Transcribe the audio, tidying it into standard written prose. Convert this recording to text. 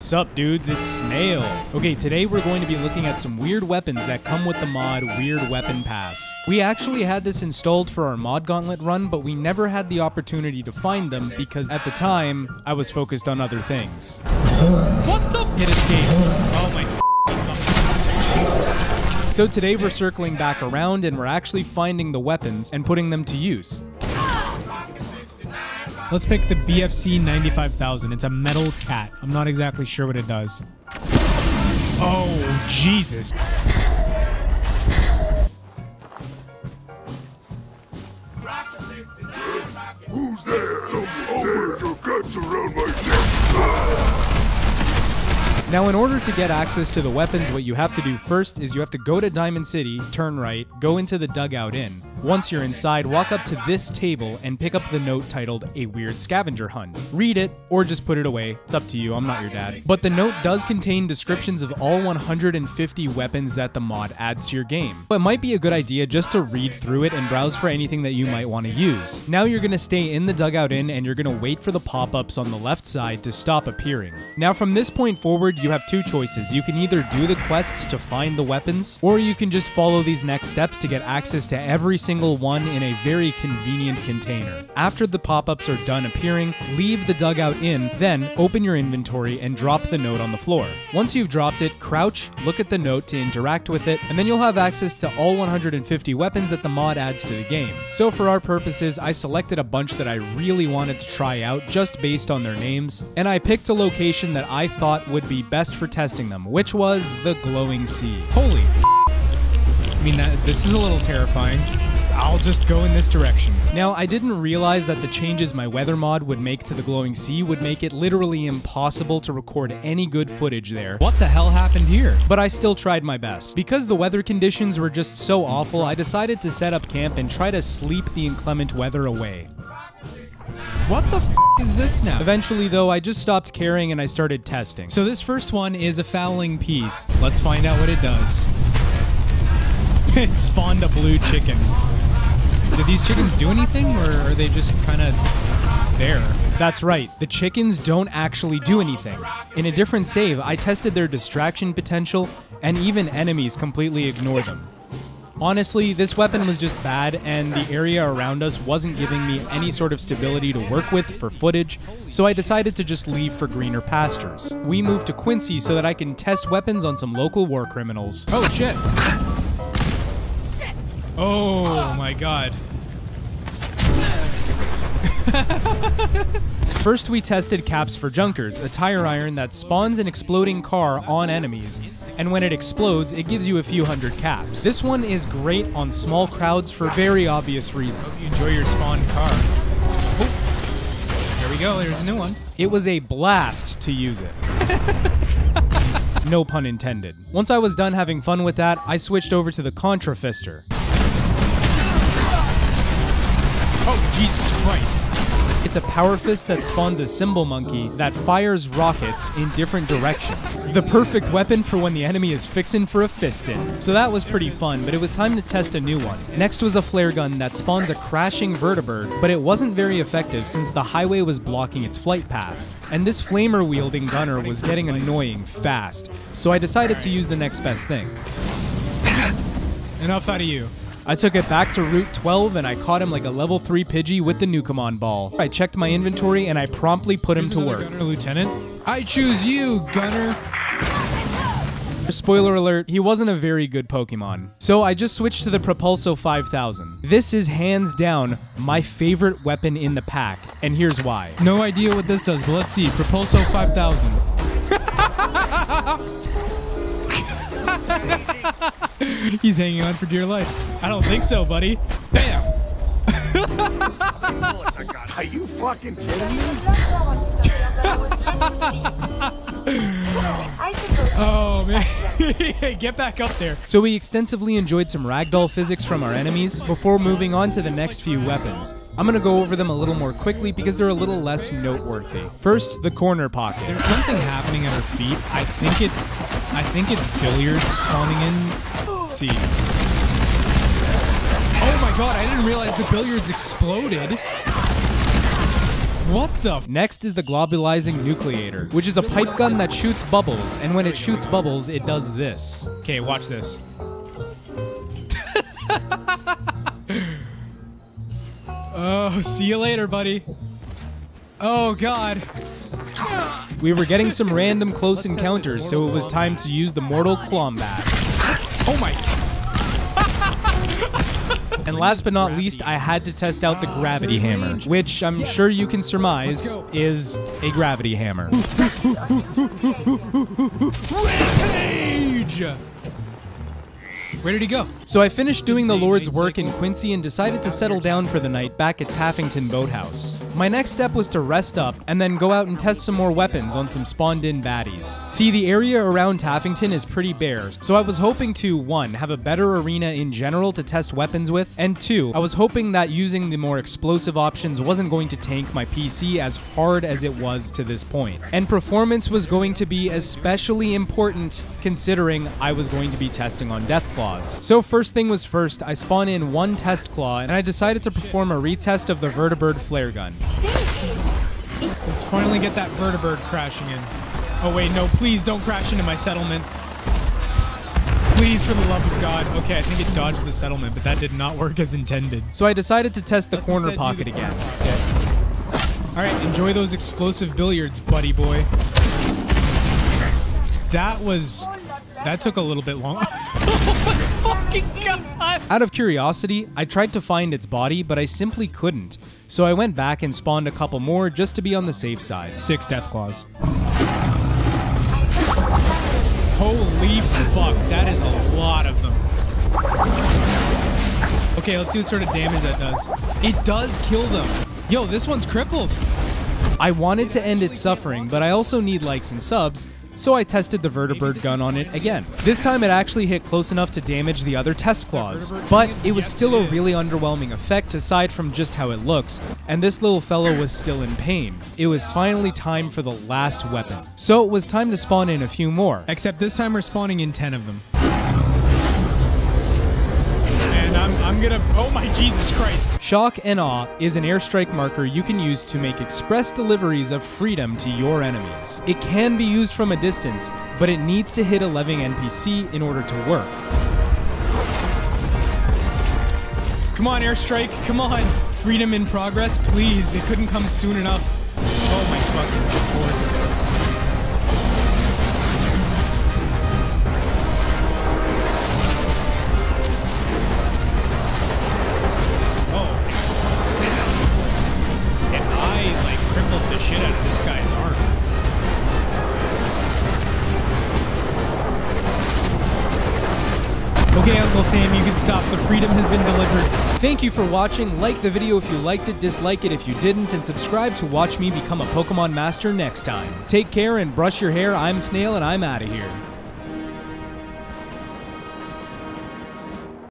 What's up, dudes? It's Snail. Okay, today we're going to be looking at some weird weapons that come with the mod Weird Weapon Pass. We actually had this installed for our Mod Gauntlet run, but we never had the opportunity to find them because at the time, I was focused on other things. What the f- Hit escape. Oh my f- So today we're circling back around and we're actually finding the weapons and putting them to use. Let's pick the BFC 95,000. It's a metal cat. I'm not exactly sure what it does. Oh, Jesus. Who's there? Over your guts around my neck. Now, in order to get access to the weapons, what you have to do first is you have to go to Diamond City, turn right, go into the Dugout Inn. Once you're inside, walk up to this table and pick up the note titled A Weird Scavenger Hunt. Read it, or just put it away. It's up to you, I'm not your dad. But the note does contain descriptions of all 150 weapons that the mod adds to your game. But it might be a good idea just to read through it and browse for anything that you might want to use. Now you're going to stay in the Dugout Inn and you're going to wait for the pop-ups on the left side to stop appearing. Now from this point forward, you have two choices. You can either do the quests to find the weapons, or you can just follow these next steps to get access to every single one in a very convenient container. After the pop-ups are done appearing, leave the Dugout Inn, then open your inventory and drop the note on the floor. Once you've dropped it, crouch, look at the note to interact with it, and then you'll have access to all 150 weapons that the mod adds to the game. So for our purposes, I selected a bunch that I really wanted to try out just based on their names, and I picked a location that I thought would be best for testing them, which was the Glowing Sea. Holy I mean, this is a little terrifying. I'll just go in this direction. Now, I didn't realize that the changes my weather mod would make to the Glowing Sea would make it literally impossible to record any good footage there. What the hell happened here? But I still tried my best. Because the weather conditions were just so awful, I decided to set up camp and try to sleep the inclement weather away. What the f is this now? Eventually though, I just stopped caring and I started testing. So this first one is a fowling piece. Let's find out what it does. It spawned a blue chicken. Do these chickens do anything, or are they just kind of there? That's right, the chickens don't actually do anything. In a different save, I tested their distraction potential, and even enemies completely ignore them. Honestly, this weapon was just bad, and the area around us wasn't giving me any sort of stability to work with for footage, so I decided to just leave for greener pastures. We moved to Quincy so that I can test weapons on some local war criminals. Oh shit! Oh my god. First we tested Caps for Junkers, a tire iron that spawns an exploding car on enemies, and when it explodes, it gives you a few hundred caps. This one is great on small crowds for very obvious reasons. Hope you enjoy your spawned car. Oh, there we go, there's a new one. It was a blast to use it. No pun intended. Once I was done having fun with that, I switched over to the Contra Fister. Oh, Jesus Christ. It's a power fist that spawns a symbol monkey that fires rockets in different directions. The perfect weapon for when the enemy is fixin' for a fistin'. So that was pretty fun, but it was time to test a new one. Next was a flare gun that spawns a crashing Vertibird, but it wasn't very effective since the highway was blocking its flight path. And this flamer-wielding gunner was getting annoying fast, so I decided to use the next best thing. Enough out of you. I took it back to Route 12 and I caught him like a level 3 Pidgey with the Nukemon ball. I checked my inventory and I promptly put him to work. Gunner, Lieutenant. I choose you, Gunner! Spoiler alert, he wasn't a very good Pokemon. So I just switched to the Propulso 5000. This is hands down my favorite weapon in the pack, and here's why. No idea what this does, but let's see. Propulso 5000. He's hanging on for dear life. I don't think so, buddy. Bam! Are you fucking kidding me? Oh, man. Get back up there. So we extensively enjoyed some ragdoll physics from our enemies before moving on to the next few weapons. I'm going to go over them a little more quickly because they're a little less noteworthy. First, the Corner Pocket. There's something happening at her feet. I think it's billiards spawning in. Let's see. Oh my god, I didn't realize the billiards exploded. What the f? Next is the Globalizing Nucleator, which is a pipe gun that shoots bubbles, and when it shoots bubbles, it does this. Okay, watch this. Oh, see you later, buddy. Oh, God. We were getting some random close encounters, so it was time to use the Mortal Klombat. Oh, my... And last but not least, I had to test out the gravity hammer, which I'm sure you can surmise is a gravity hammer. Rampage! Where did he go? So I finished doing the Lord's work in Quincy and decided to settle down for the night back at Taffington Boathouse. My next step was to rest up and then go out and test some more weapons on some spawned in baddies. See, the area around Taffington is pretty bare, so I was hoping to 1. Have a better arena in general to test weapons with, and 2. I was hoping that using the more explosive options wasn't going to tank my PC as hard as it was to this point. And performance was going to be especially important considering I was going to be testing on Deathclaws. So first thing was first, I spawn in 1 test claw and I decided to perform a retest of the Vertibird Flare Gun. Let's finally get that Vertibird crashing in. Oh wait, no, please don't crash into my settlement. Please, for the love of God. Okay, I think it dodged the settlement, but that did not work as intended. So I decided to test the corner pocket again. Okay. Alright, enjoy those explosive billiards, buddy boy. That took a little bit long. Oh my fucking God! Out of curiosity, I tried to find its body, but I simply couldn't. So I went back and spawned a couple more just to be on the safe side. 6 Deathclaws. Holy fuck, that is a lot of them. Okay, let's see what sort of damage that does. It does kill them. Yo, this one's crippled. I wanted to end its suffering, but I also need likes and subs. So I tested the Vertibird gun on it again. This time it actually hit close enough to damage the other test claws, but it was still a really underwhelming effect aside from just how it looks, and this little fellow was still in pain. It was finally time for the last weapon. So it was time to spawn in a few more, except this time we're spawning in 10 of them. Oh my Jesus Christ. Shock and Awe is an airstrike marker you can use to make express deliveries of freedom to your enemies. It can be used from a distance, but it needs to hit a living NPC in order to work. Come on, airstrike, come on. Freedom in progress, please. It couldn't come soon enough. Oh my fucking horse. Sam, you can stop. The freedom has been delivered. Thank you for watching. Like the video if you liked it, dislike it if you didn't, and subscribe to watch me become a Pokemon master next time. Take care and brush your hair. I'm Snail and I'm out of here.